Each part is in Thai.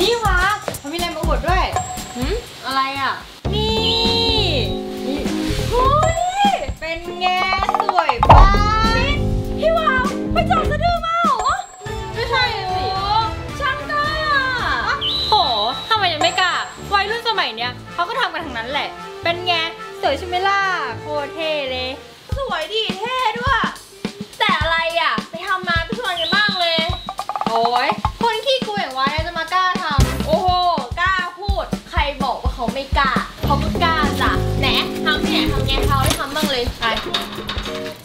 นี่วะมันมีอะไรมาอวดด้วยอะไรอ่ะนี่เฮ้ยเป็นไงสวยบ้างพี่วาวไปจอดสะดือมาเหรอไม่ใช่สิช่างกล้าโหทำไมยังไม่กล้าวัยรุ่นสมัยเนี้ยเขาก็ทำกันทั้งนั้นแหละเป็นไงสวยใช่ไหมล่ะโคตรเท่เลยสวยดีเท่ด้วยแต่อะไรอ่ะไปทำมาพี่ชวนกันบ้างเลยโอ้ยคนขี้กลัวอย่างวายจะมากล้าทำโอ้โหกล้าพูดใครบอกว่าเขาไม่กล้าเขาก็กล้าจ้ะแหนะทำที่ไหนทำไงเขาได้ทำบ้างเลยไอ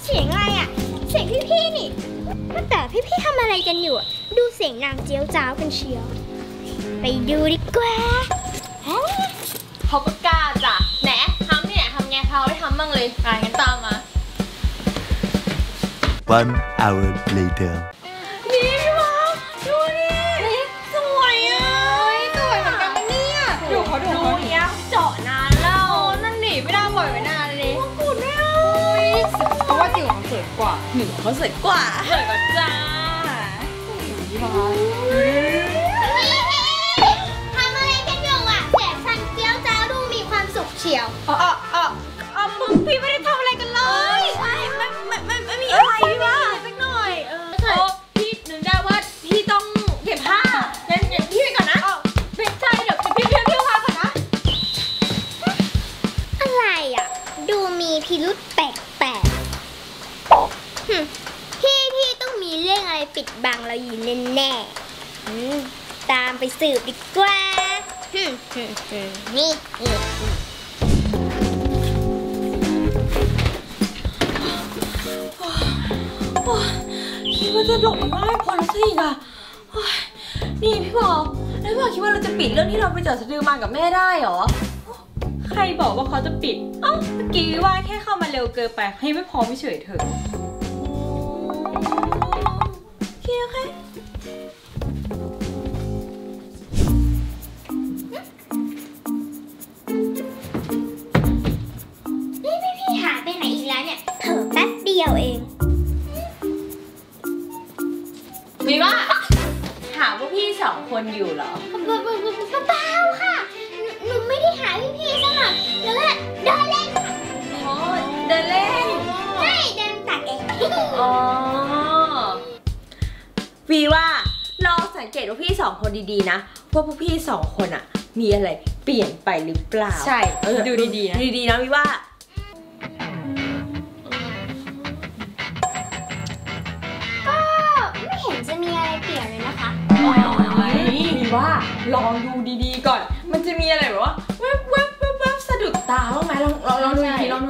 เสียงอะไรอ่ะเสียงพี่นี่แต่พี่ทำอะไรกันอยู่อ่ะดูเสียงนางเจี๊ยวจ้าวกันเชียวไปดูดีกว่าเขาก็กล้าจ้ะแหนะทำที่ไหนทำไงเขาได้ทำบ้างเลยไองั้นตามมา One hour laterกว่าหนึ่งเขาสวยกว่าสวยกว่าจ้าพี่วาวทำอะไรกันอยู่อ่ะแอบสั่นเกี้ยวจ้าดูมีความสุขเฉียวอ๋อมึงพี่ไม่ได้ทำอะไรกันเลยไม่มีอะไรพี่วาวสักหน่อยโอ้พี่นึกได้ว่าพี่ต้องเก็บผ้างั้นพี่ไปก่อนนะเป็นใช่เดี๋ยวพี่พาก่อนนะอะไรอ่ะดูมีพิรุธแปลกพี่ต้องมีเรื่องอะไรปิดบังเราอยู่แน่ๆตามไปสืบดีกว่านี่คิดว่าจะหลบไม่ได้พ้นสิอ่ะนี่พี่บอกแล้วพี่บอกคิดว่าเราจะปิดเรื่องที่เราไปเจอสะดือมากับแม่ได้หรอใครบอกว่าเขาจะปิดเอ้าเมื่อกี้ว่าแค่เข้ามาเร็วเกินไปให้ไม่พอไม่เฉยเถอะโอเคนี่พี่หาไปไหนอีกแล้วเนี่ยเผลอแป๊บเดียวเองมีว่าหาพวกพี่สองคนอยู่เหรอเปล่าค่ะหนูไม่ได้หาพี่ซะหน่อยหนูก็เดินเล่นอ๋อเดินเล่นใช่เดินตักเองอ๋อวีว่าลองสังเกตว่าพี่สองคนดีๆนะว่าพวกพี่สองคนอะมีอะไรเปลี่ยนไปหรือเปล่าใช่ดูดีๆนะดีๆนะวีว่าก็ไม่เห็นจะมีอะไรเปลี่ยนเลยนะคะวีว่าลองดูดีๆก่อนมันจะมีอะไรแบบว่าแวบๆสะดุดตาบ้างไหมลองดูทีลองดู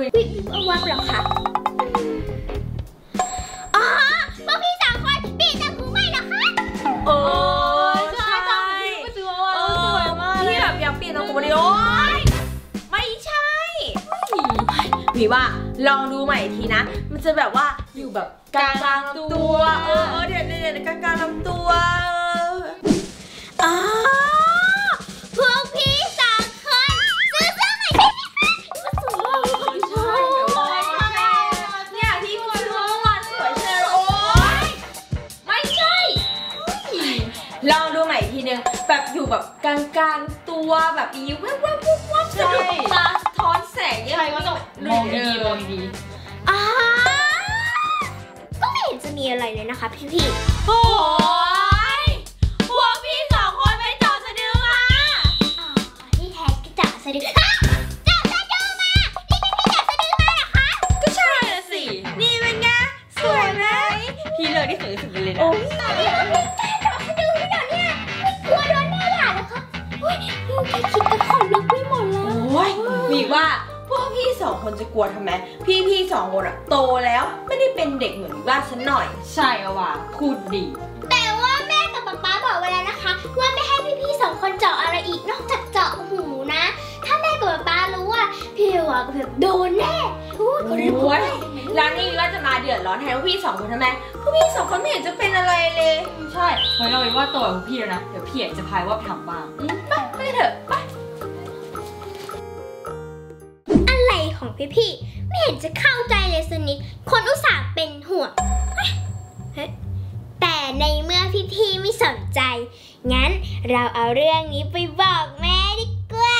วิววับหรอคะอ๋อพวกพี่สามคนเปลี่ยนจากหนูไม่หรอคะโอ้ใช่สวยมากพี่แบบอยากเปลี่ยนจากหนูเลยโอ้ยไม่ใช่พี่ว่าลองดูใหม่ทีนะมันจะแบบว่าอยู่แบบกลางลำตัวเดี๋ยวกลางลำตัวอ๋อพวกพี่สามคนซื้อเสื้อใหม่ให้พี่ค่ะมันสวยมากลองดูใหม่ทีนึงแบบอยู่แบบกลางๆตัวแบบนี้วับใช่ตาทอนแสงใช่ก็ต้องมองดีก็ไม่เห็นจะมีอะไรเลยนะคะพี่โอ้ยพวกพี่สองคนไปเจาะสะดือมานี่แท็กเจาะสะดือมานี่พี่เจาะสะดือมาเหรอคะก็ใช่ละสินี่เป็นไงสวยไหมพี่เลิศที่สวยที่สุดเลยนะคิดแต่ขนลุกไม่หมดแล้วโอ้ยวีว่าพวกพี่สองคนจะกลัวทำไมพี่สองคนอะโตแล้วไม่ได้เป็นเด็กเหมือนวีว่าฉันหน่อยใช่อะว่ะพูดดีแต่ว่าแม่กับป๊าบอกไว้แล้วนะคะว่าไม่ให้พี่สองคนเจาะอะไรอีกนอกจากเจาะหูนะถ้าแม่กับป๊ารู้ว่าพี่ว่าก็แบบโดนแน่พูดก็รู้แล้วนี่วีว่าจะมาเดือดร้อนแทนพี่สองคนทำไมพวกพี่สองคนไม่เห็นจะเป็นอะไรเลยใช่เฮ้ยเราวีว่าโตกว่าพี่แล้วนะเดี๋ยวพี่อยากจะพายว่าทำบ้างอะไรของพี่ไม่เห็นจะเข้าใจเลยสักนิดคนอุตส่าห์เป็นห่วงแต่ ในเมื่อพี่ๆไม่สนใจงั้นเราเอาเรื่องนี้ไปบอกแม่ดีกว่า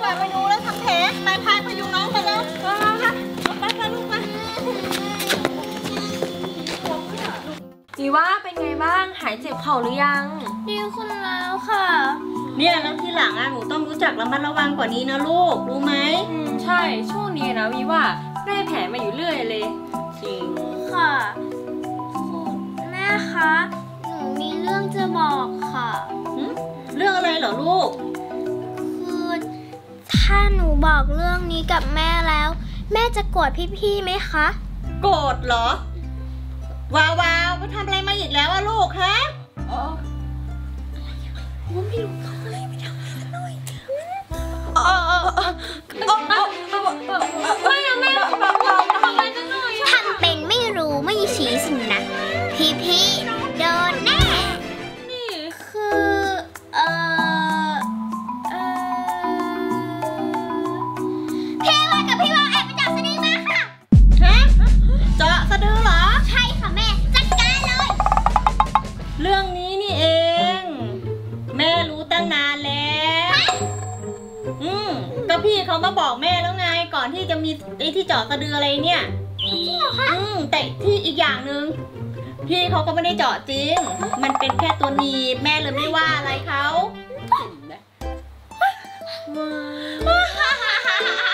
พี่ไหมคะโกรธเหรอว้าวไปทำอะไรมาอีกแล้วอะลูกฮะอ๋อไม่รู้เขาอะไรไม่ทำอะไรกันหน่อยไม่อะแม่ทำอะไรกันหน่อยทำเป็นไม่รู้ไม่ชี้สินะพี่โดนแน่คือเขามาบอกแม่แล้วไงก่อนที่จะมีไอ้ที่เจาะสะดืออะไรเนี่ยจริงเหรอคะแต่ที่อีกอย่างหนึ่งพี่เขาก็ไม่ได้เจาะจริงมันเป็นแค่ตัวหนีบแม่เลยไม่ว่าอะไรเขา